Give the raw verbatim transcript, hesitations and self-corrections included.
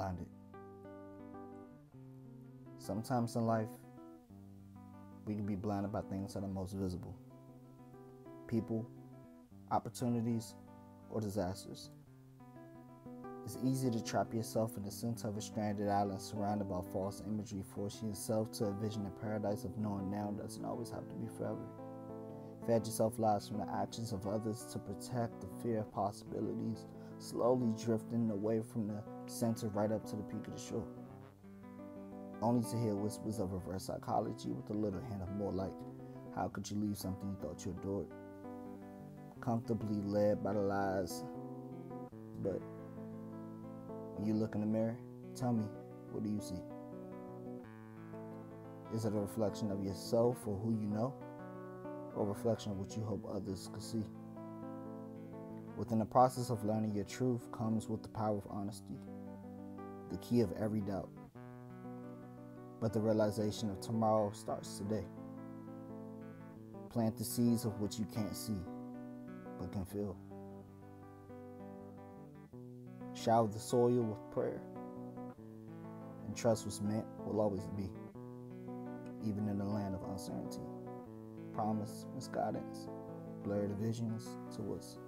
blinded. Sometimes in life, we can be blinded by things that are most visible. People, opportunities, or disasters. It's easy to trap yourself in the center of a stranded island surrounded by false imagery, forcing yourself to a vision of paradise of knowing now doesn't always have to be forever. Fed yourself lies from the actions of others to protect the fear of possibilities, slowly drifting away from the center right up to the peak of the shore, only to hear whispers of reverse psychology with a little hint of more like, how could you leave something you thought you adored? Comfortably led by the lies, but when you look in the mirror, tell me, what do you see? Is it a reflection of yourself or who you know, or a reflection of what you hope others could see? Within the process of learning your truth comes with the power of honesty, the key of every doubt. But the realization of tomorrow starts today. Plant the seeds of what you can't see, but can feel. Shower the soil with prayer, and trust what's meant will always be, even in the land of uncertainty. Promise, misguidance, blurred visions to us.